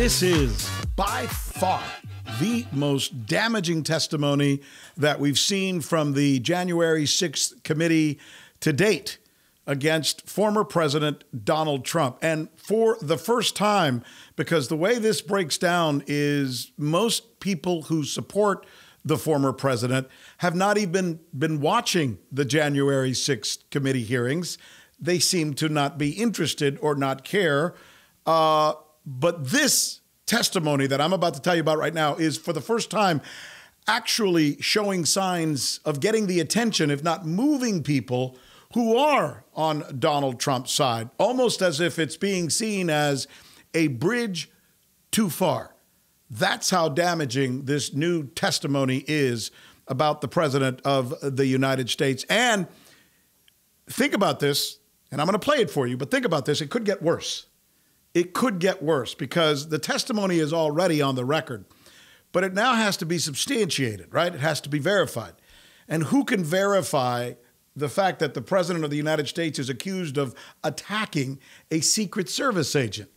This is by far the most damaging testimony that we've seen from the January 6th committee to date against former President Donald Trump. And for the first time, because the way this breaks down is most people who support the former president have not even been watching the January 6th committee hearings. They seem to not be interested or not care. But this testimony that I'm about to tell you about right now is for the first time actually showing signs of getting the attention, if not moving people who are on Donald Trump's side, almost as if it's being seen as a bridge too far. That's how damaging this new testimony is about the president of the United States. And think about this, and I'm going to play it for you, but think about this. It could get worse. It could get worse because the testimony is already on the record, but it now has to be substantiated, right? It has to be verified. And who can verify the fact that the president of the United States is accused of attacking a Secret Service agent?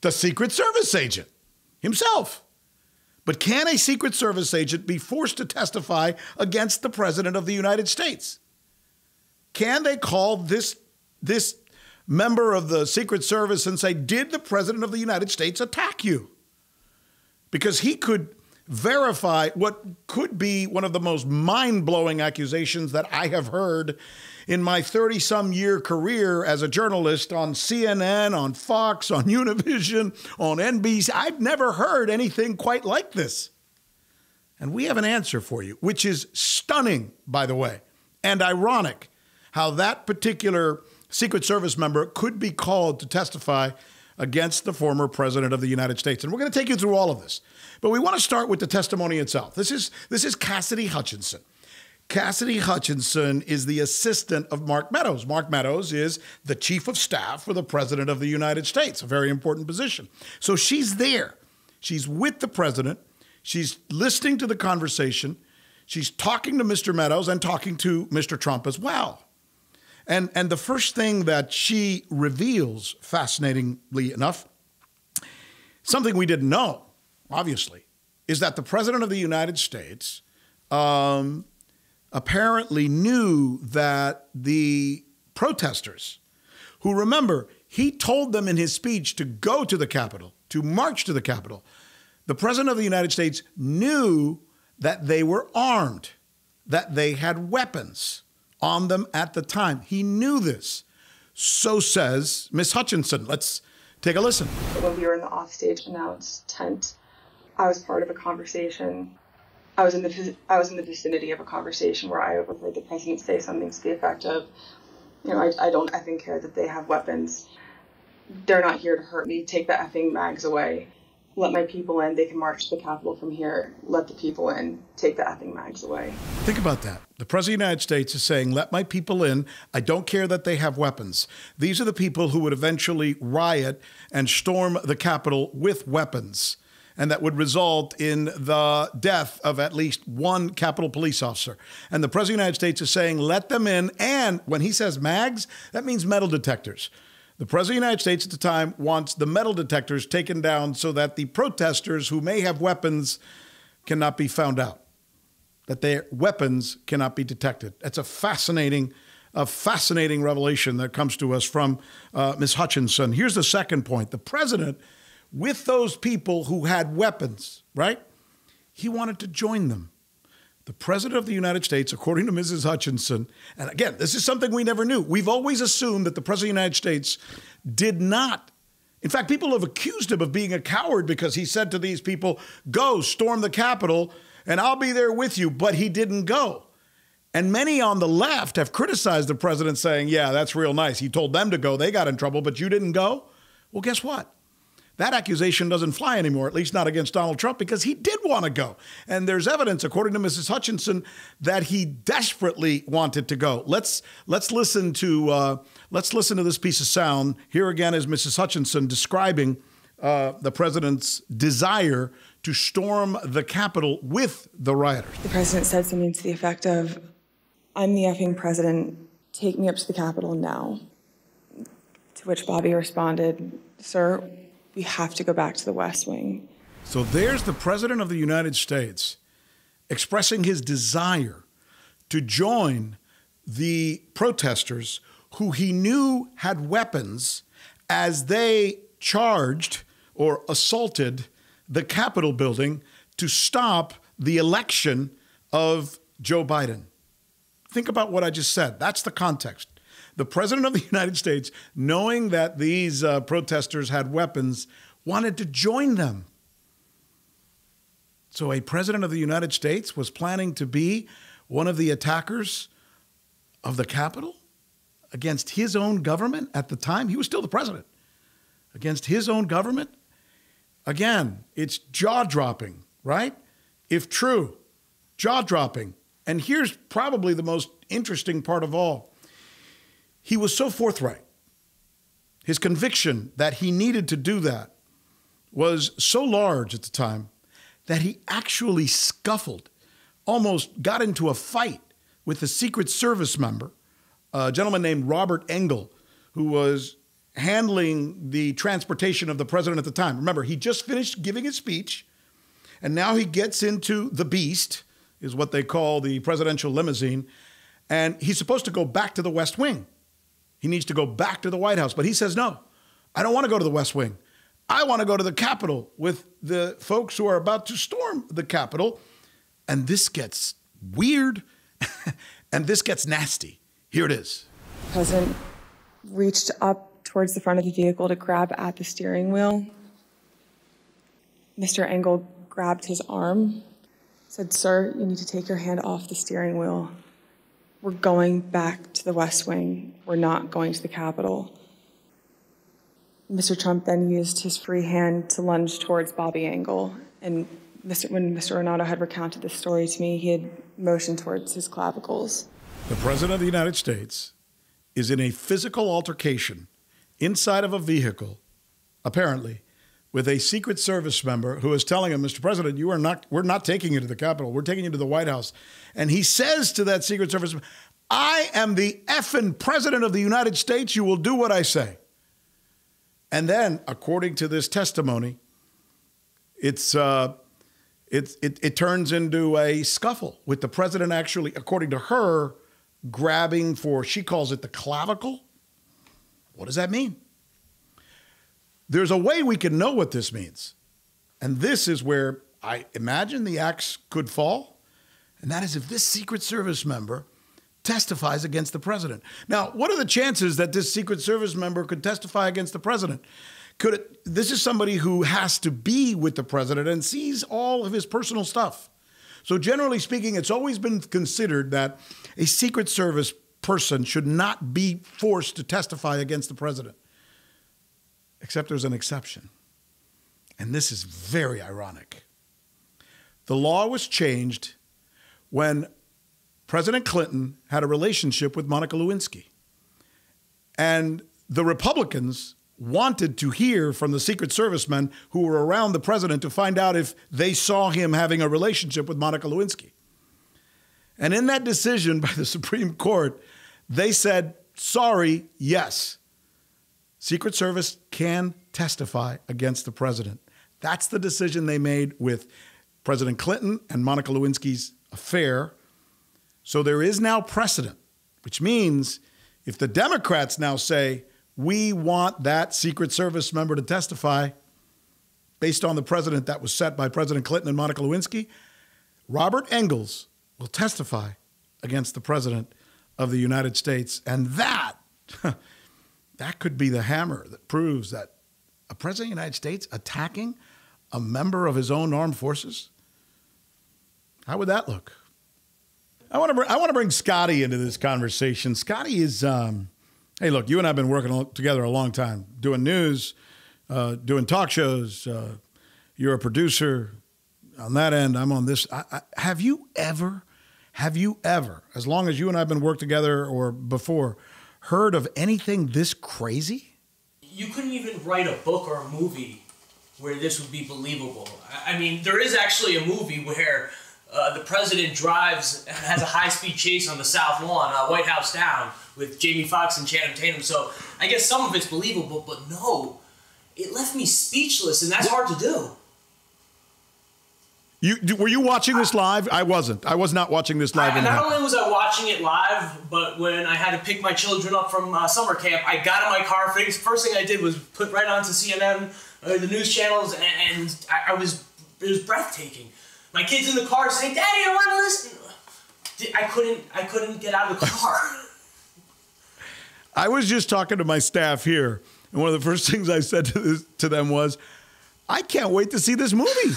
The Secret Service agent himself. But can a Secret Service agent be forced to testify against the president of the United States? Can they call this member of the Secret Service and say, did the president of the United States attack you? Because he could verify what could be one of the most mind-blowing accusations that I have heard in my 30-some-year career as a journalist on CNN, on Fox, on Univision, on NBC. I've never heard anything quite like this. And we have an answer for you, which is stunning, by the way, and ironic how that particular Secret Service member could be called to testify against the former president of the United States. And we're going to take you through all of this. But we want to start with the testimony itself. This is Cassidy Hutchinson. Cassidy Hutchinson is the assistant of Mark Meadows. Mark Meadows is the chief of staff for the president of the United States, a very important position. So she's there. She's with the president. She's listening to the conversation. She's talking to Mr. Meadows and talking to Mr. Trump as well. And the first thing that she reveals, fascinatingly enough, something we didn't know, obviously, is that the president of the United States apparently knew that the protesters, who, remember, he told them in his speech to go to the Capitol, to march to the Capitol. The president of the United States knew that they were armed, that they had weapons on them at the time. He knew this. So says Ms. Hutchinson. Let's take a listen. When we were in the offstage announced tent, I was part of a conversation. I was in the vicinity of a conversation where I overheard the president say something to the effect of, you know, I effing care that they have weapons. They're not here to hurt me. Take the effing mags away. Let my people in. They can march to the Capitol from here. Let the people in. Take the effing mags away. Think about that. The president of the United States is saying, let my people in. I don't care that they have weapons. These are the people who would eventually riot and storm the Capitol with weapons. And that would result in the death of at least one Capitol police officer. And the president of the United States is saying, let them in. And when he says mags, that means metal detectors. The president of the United States at the time wants the metal detectors taken down so that the protesters who may have weapons cannot be found out, that their weapons cannot be detected. That's a fascinating revelation that comes to us from Ms. Hutchinson. Here's the second point. The president, with those people who had weapons, right, he wanted to join them. The president of the United States, according to Mrs. Hutchinson, and again, this is something we never knew. We've always assumed that the president of the United States did not. In fact, people have accused him of being a coward because he said to these people, go storm the Capitol and I'll be there with you. But he didn't go. And many on the left have criticized the president saying, yeah, that's real nice. He told them to go. They got in trouble, but you didn't go. Well, guess what? That accusation doesn't fly anymore, at least not against Donald Trump, because he did want to go. And there's evidence, according to Mrs. Hutchinson, that he desperately wanted to go. Let's listen to this piece of sound. Here again is Mrs. Hutchinson describing the president's desire to storm the Capitol with the rioters. The president said something to the effect of, I'm the effing president. Take me up to the Capitol now. To which Bobby responded, sir, We have to go back to the West Wing. So there's the President of the United States expressing his desire to join the protesters who he knew had weapons as they charged or assaulted the Capitol building to stop the election of Joe Biden. Think about what I just said. That's the context. The President of the United States, knowing that these protesters had weapons, wanted to join them. So a President of the United States was planning to be one of the attackers of the Capitol against his own government at the time. He was still the president. Against his own government. Again, it's jaw-dropping, right? If true, jaw-dropping. And here's probably the most interesting part of all. He was so forthright. His conviction that he needed to do that was so large at the time that he actually scuffled, almost got into a fight with a Secret Service member, a gentleman named Robert Engel, who was handling the transportation of the president at the time. Remember, he just finished giving his speech, and now he gets into the beast, is what they call the presidential limousine, and he's supposed to go back to the West Wing. He needs to go back to the White House. But he says, no, I don't want to go to the West Wing. I want to go to the Capitol with the folks who are about to storm the Capitol. And this gets weird and this gets nasty. Here it is. The president reached up towards the front of the vehicle to grab at the steering wheel. Mr. Engel grabbed his arm, said, sir, you need to take your hand off the steering wheel. We're going back to the West Wing. We're not going to the Capitol. Mr. Trump then used his free hand to lunge towards Bobby Engel. And when Mr. Renato had recounted this story to me, he had motioned towards his clavicles. The President of the United States is in a physical altercation inside of a vehicle, apparently, with a Secret Service member who is telling him, Mr. President, you are not, we're not taking you to the Capitol. We're taking you to the White House. And he says to that Secret Service, I am the effing President of the United States. You will do what I say. And then, according to this testimony, it turns into a scuffle with the president actually, according to her, grabbing for, she calls it the clavicle. What does that mean? There's a way we can know what this means. And this is where I imagine the axe could fall. And that is if this Secret Service member testifies against the president. Now, what are the chances that this Secret Service member could testify against the president? Could it, this is somebody who has to be with the president and sees all of his personal stuff. So generally speaking, it's always been considered that a Secret Service person should not be forced to testify against the president. Except there's an exception. And this is very ironic. The law was changed when President Clinton had a relationship with Monica Lewinsky. And the Republicans wanted to hear from the Secret Servicemen who were around the president to find out if they saw him having a relationship with Monica Lewinsky. And in that decision by the Supreme Court, they said, sorry, yes. Secret Service can testify against the president. That's the decision they made with President Clinton and Monica Lewinsky's affair. So there is now precedent, which means if the Democrats now say, we want that Secret Service member to testify based on the precedent that was set by President Clinton and Monica Lewinsky, Robert Engel will testify against the President of the United States. And that... that could be the hammer that proves that a president of the United States attacking a member of his own armed forces? How would that look? I want to bring Scotty into this conversation. Scotty is, hey, look, you and I have been working together a long time, doing news, doing talk shows. You're a producer. On that end, I'm on this. Have you ever, as long as you and I have been working together or before, heard of anything this crazy? You couldn't even write a book or a movie where this would be believable. I mean, there is actually a movie where the president drives and has a high-speed chase on the South Lawn, White House Down, with Jamie Foxx and Channing Tatum. So I guess some of it's believable, but no, it left me speechless, and that's hard to do. Were you watching this live? I wasn't. I was not watching this live. Not only was I watching it live, but when I had to pick my children up from summer camp, I got in my car. First thing I did was put right onto CNN, the news channels, and it was breathtaking. My kids in the car saying, "Daddy, I want to listen." I couldn't get out of the car. I was just talking to my staff here, and one of the first things I said to them was, I can't wait to see this movie.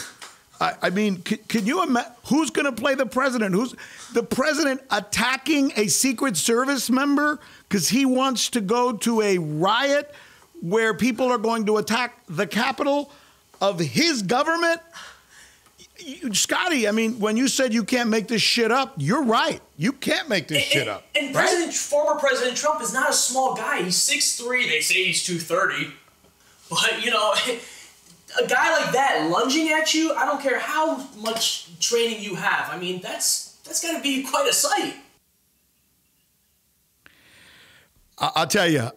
I mean, can you imagine who's going to play the president? Who's the president attacking a Secret Service member because he wants to go to a riot where people are going to attack the Capitol of his government? Scotty, I mean, when you said you can't make this shit up, you're right. You can't make this shit up. And right? Former President Trump is not a small guy. He's 6'3". They say he's 230. But, you know, a guy like that lunging at you, I don't care how much training you have. I mean, that's got to be quite a sight. I'll tell you,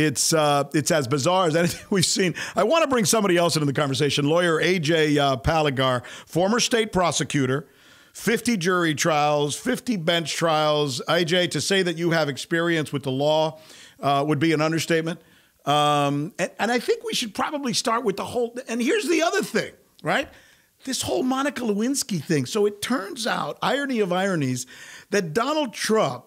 it's as bizarre as anything we've seen. I want to bring somebody else into the conversation. Lawyer A.J. Palagar, former state prosecutor, 50 jury trials, 50 bench trials. A.J., to say that you have experience with the law would be an understatement. And I think we should probably start with the whole, and here's the other thing, right? This whole Monica Lewinsky thing. So it turns out, irony of ironies, that Donald Trump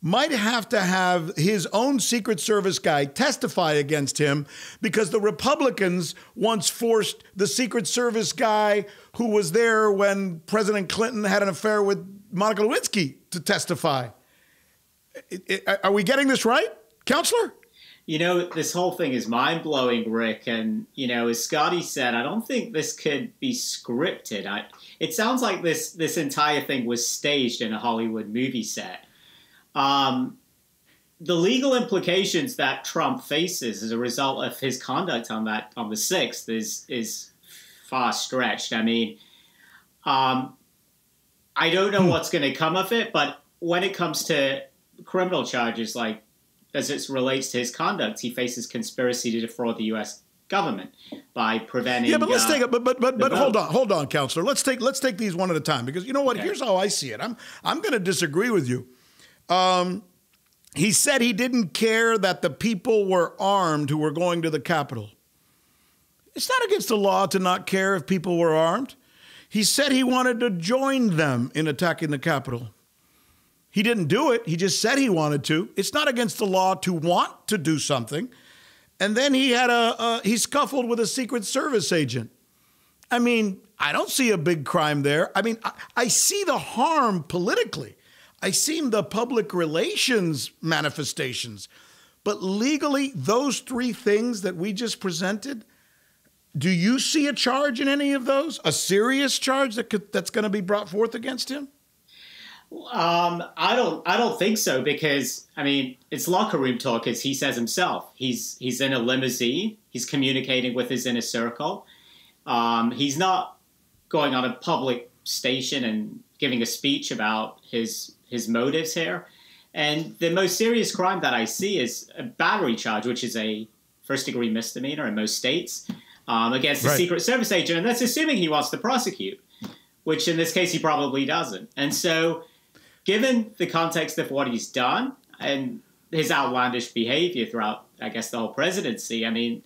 might have to have his own Secret Service guy testify against him because the Republicans once forced the Secret Service guy who was there when President Clinton had an affair with Monica Lewinsky to testify. Are we getting this right, Counselor? You know, this whole thing is mind-blowing, Rick. And, you know, as Scotty said, I don't think this could be scripted. It sounds like this entire thing was staged in a Hollywood movie set. The legal implications that Trump faces as a result of his conduct on the 6th is far stretched. I mean, I don't know what's going to come of it, but when it comes to criminal charges, like as it relates to his conduct, he faces conspiracy to defraud the U.S. government by preventing. Yeah, but let's take it. But hold on, Counselor. Let's take these one at a time because you know what? Okay. Here's how I see it. I'm going to disagree with you. He said he didn't care that the people were armed who were going to the Capitol. It's not against the law to not care if people were armed. He said he wanted to join them in attacking the Capitol. He didn't do it. He just said he wanted to. It's not against the law to want to do something. And then he had he scuffled with a Secret Service agent. I mean, I don't see a big crime there. I mean, I see the harm politically. I seen the public relations manifestations, but legally, those three things that we just presented, do you see a charge in any of those? A serious charge that's going to be brought forth against him? I don't think so because I mean it's locker room talk, as he says himself. He's in a limousine. He's communicating with his inner circle. He's not going on a public station and giving a speech about his motives here. And the most serious crime that I see is a battery charge, which is a first-degree misdemeanor in most states, against a Secret Service agent. And that's assuming he wants to prosecute, which in this case he probably doesn't. And so given the context of what he's done and his outlandish behavior throughout, I guess, the whole presidency, I mean,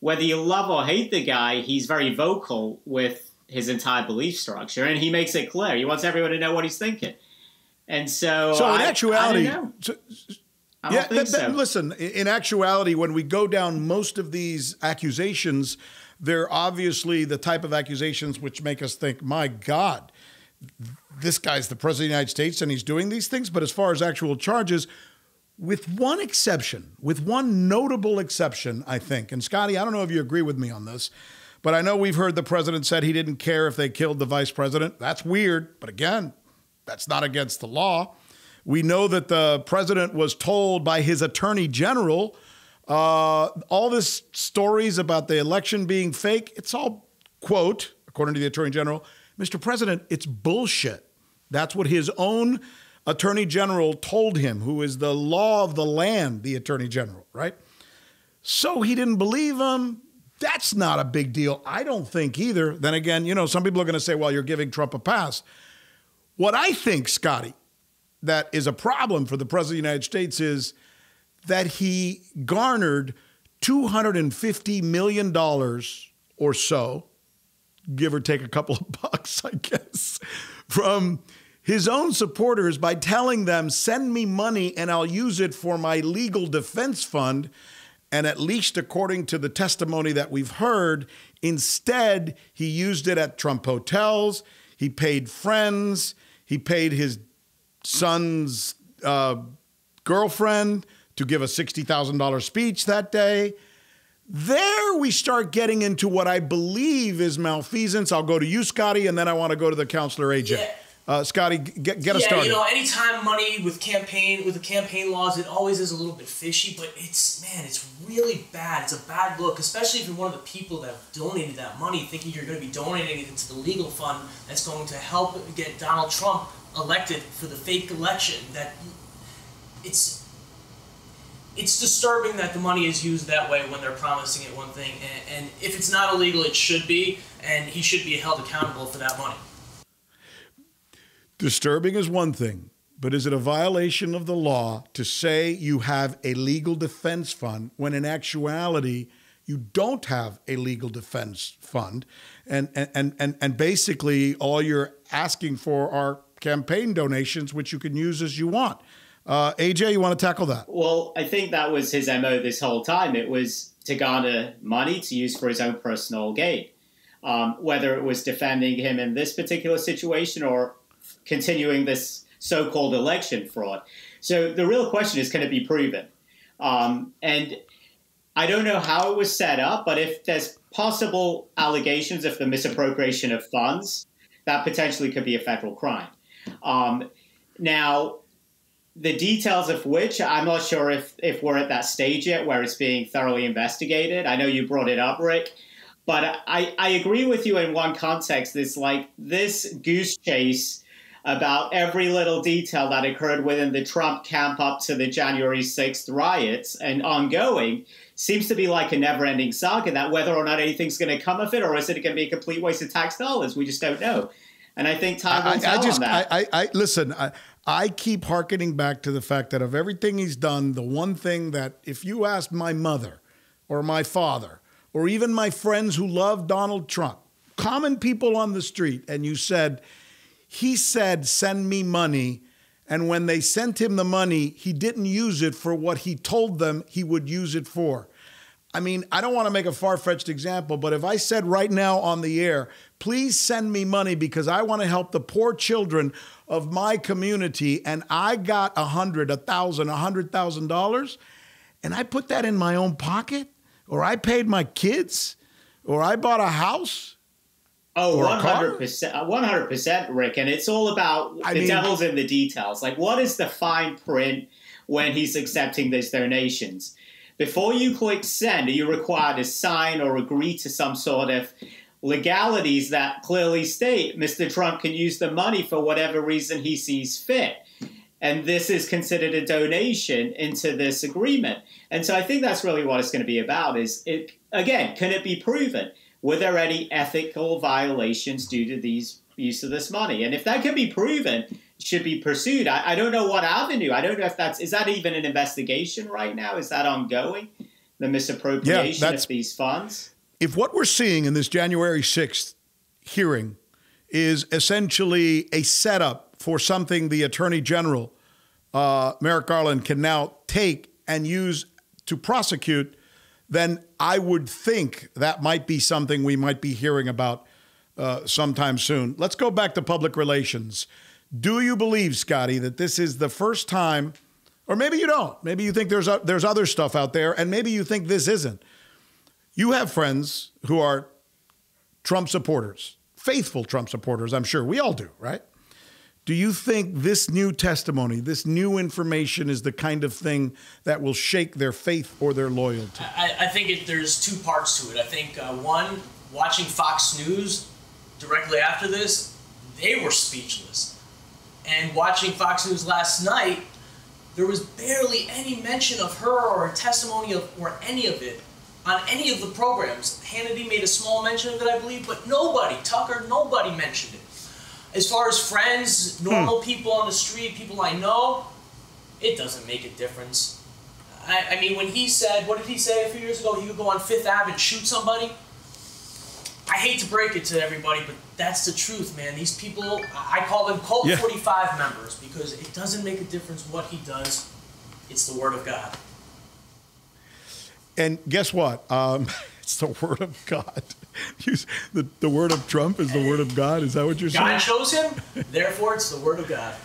whether you love or hate the guy, he's very vocal with his entire belief structure, and he makes it clear. He wants everyone to know what he's thinking. And so in actuality, I don't know. I don't think so. Listen, in actuality, when we go down most of these accusations, they're obviously the type of accusations which make us think, my God, this guy's the president of the United States and he's doing these things. But as far as actual charges, with one exception, with one notable exception, I think, and Scotty, I don't know if you agree with me on this, but I know we've heard the president said he didn't care if they killed the vice president. That's weird. But again, that's not against the law. We know that the president was told by his attorney general, all this stories about the election being fake. It's all, quote, according to the attorney general, "Mr. President, it's bullshit." That's what his own attorney general told him, who is the law of the land, the attorney general, right? So he didn't believe him. That's not a big deal. I don't think either. Then again, you know, some people are going to say, well, you're giving Trump a pass. What I think, Scotty, that is a problem for the president of the United States is that he garnered $250 million or so, give or take a couple of bucks, I guess, from his own supporters by telling them, send me money and I'll use it for my legal defense fund. And at least according to the testimony that we've heard, instead, he used it at Trump hotels. He paid friends. He paid his son's girlfriend to give a $60,000 speech that day. There we start getting into what I believe is malfeasance. I'll go to you, Scotty, and then I want to go to the counselor agent. Yeah. Scotty, get us started. You know, anytime money with the campaign laws, it always is a little bit fishy, but it's, man, it's really bad. It's a bad look, especially if you're one of the people that have donated that money, thinking you're going to be donating it to the legal fund that's going to help get Donald Trump elected for the fake election. That it's disturbing that the money is used that way when they're promising it one thing, and if it's not illegal, it should be, and he should be held accountable for that money. Disturbing is one thing, but is it a violation of the law to say you have a legal defense fund when in actuality you don't have a legal defense fund and basically all you're asking for are campaign donations, which you can use as you want? AJ, you want to tackle that? Well, I think that was his MO this whole time. It was to garner money to use for his own personal gain, whether it was defending him in this particular situation or continuing this so-called election fraud. So the real question is, can it be proven? And I don't know how it was set up, but if there's possible allegations of the misappropriation of funds, that potentially could be a federal crime. Now, the details of which, I'm not sure if we're at that stage yet where it's being thoroughly investigated. I know you brought it up, Rick. But I agree with you in one context. It's like this goose chase about every little detail that occurred within the Trump camp up to the January 6th riots and ongoing seems to be like a never-ending saga, that whether or not anything's going to come of it or is it going to be a complete waste of tax dollars, we just don't know. And I think time will tell on that. Listen, I keep hearkening back to the fact that of everything he's done, the one thing that if you asked my mother or my father or even my friends who love Donald Trump, common people on the street, and you said, he said, send me money. And when they sent him the money, he didn't use it for what he told them he would use it for. I mean, I don't want to make a far-fetched example, but if I said right now on the air, please send me money because I want to help the poor children of my community, and I got $100,000, and I put that in my own pocket, or I paid my kids, or I bought a house. Oh, 100%, 100%, Rick. And it's all about the devil's in the details. Like, what is the fine print when he's accepting those donations? Before you click send, are you required to sign or agree to some sort of legalities that clearly state Mr. Trump can use the money for whatever reason he sees fit? And this is considered a donation into this agreement. And so I think that's really what it's going to be about is, it, again, can it be proven? Were there any ethical violations due to these use of this money? And if that can be proven, it should be pursued. I don't know what avenue. I don't know if that's, is that even an investigation right now? Is that ongoing? The misappropriation of these funds? If what we're seeing in this January 6th hearing is essentially a setup for something the Attorney General, Merrick Garland, can now take and use to prosecute, then I would think that might be something we might be hearing about sometime soon. Let's go back to public relations. Do you believe, Scotty, that this is the first time, or maybe you don't, maybe you think there's other stuff out there, and maybe you think this isn't. You have friends who are Trump supporters, faithful Trump supporters, I'm sure. We all do, right? Do you think this new testimony, this new information is the kind of thing that will shake their faith or their loyalty? I think there's two parts to it. I think, one, watching Fox News directly after this, they were speechless. And watching Fox News last night, There was barely any mention of her or her testimony or any of it on any of the programs. Hannity made a small mention of it, I believe, but nobody, Tucker, nobody mentioned it. As far as friends, normal people on the street, people I know, it doesn't make a difference. I mean, when he said, what did he say a few years ago? He would go on Fifth Ave and shoot somebody. I hate to break it to everybody, but that's the truth, man. These people, I call them Colt 45 members, because it doesn't make a difference what he does. It's the Word of God. And guess what? It's the Word of God. The Word of Trump is the Word of God. Is that what you're saying? God chose him, therefore it's the Word of God.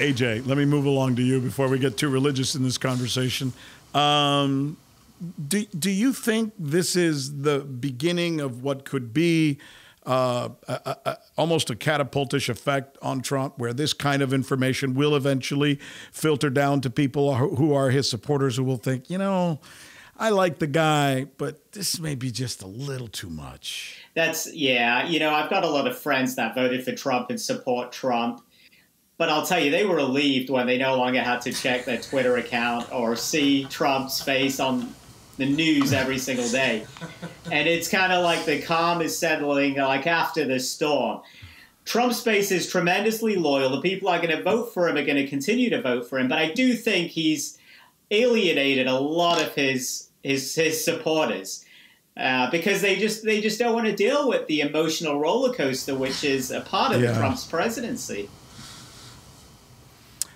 A.J., let me move along to you before we get too religious in this conversation. Do you think this is the beginning of what could be almost a catapultish effect on Trump, where this kind of information will eventually filter down to people who are his supporters, who will think, you know, I like the guy, but this may be just a little too much? That's, yeah, you know, I've got a lot of friends that voted for Trump and support Trump. But I'll tell you, they were relieved when they no longer had to check their Twitter account or see Trump's face on the news every single day. And it's kind of like the calm is settling, like after the storm. Trump's base is tremendously loyal. The people who are going to vote for him are going to continue to vote for him. But I do think he's alienated a lot of his supporters because they just don't want to deal with the emotional roller coaster, which is a part of Trump's presidency.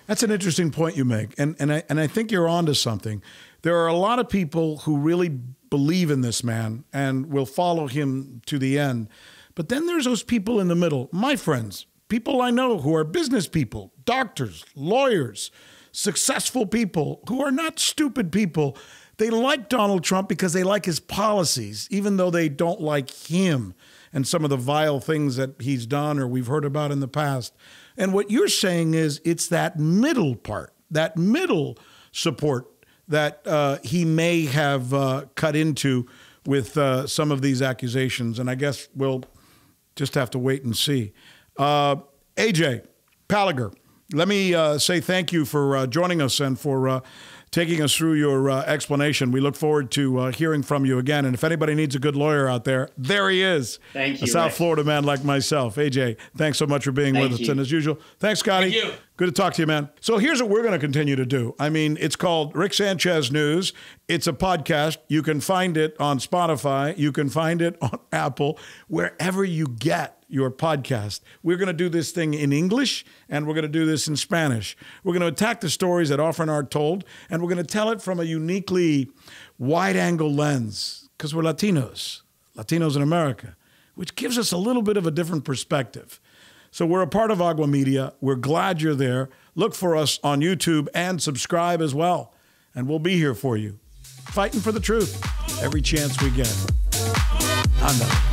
That's an interesting point you make, and I think you're onto something. There are a lot of people who really believe in this man and will follow him to the end. But then there's those people in the middle, my friends, people I know who are business people, doctors, lawyers, successful people who are not stupid people. They like Donald Trump because they like his policies, even though they don't like him and some of the vile things that he's done or we've heard about in the past. And what you're saying is it's that middle part, that middle support that he may have cut into with some of these accusations. And I guess we'll just have to wait and see. A.J. Palagar, let me say thank you for joining us and for taking us through your explanation. We look forward to hearing from you again. And if anybody needs a good lawyer out there, there he is. Thank you. A South Florida man like myself. AJ, thanks so much for being with us. And as usual, thanks, Scotty. Thank you. Good to talk to you, man. So here's what we're going to continue to do. I mean, it's called Rick Sanchez News. It's a podcast. You can find it on Spotify. You can find it on Apple, wherever you get your podcast. We're going to do this thing in English, and we're going to do this in Spanish. We're going to attack the stories that often are told, and we're going to tell it from a uniquely wide-angle lens, because we're Latinos, Latinos in America, which gives us a little bit of a different perspective. So we're a part of Agua Media. We're glad you're there. Look for us on YouTube and subscribe as well, and we'll be here for you, fighting for the truth every chance we get. Anda.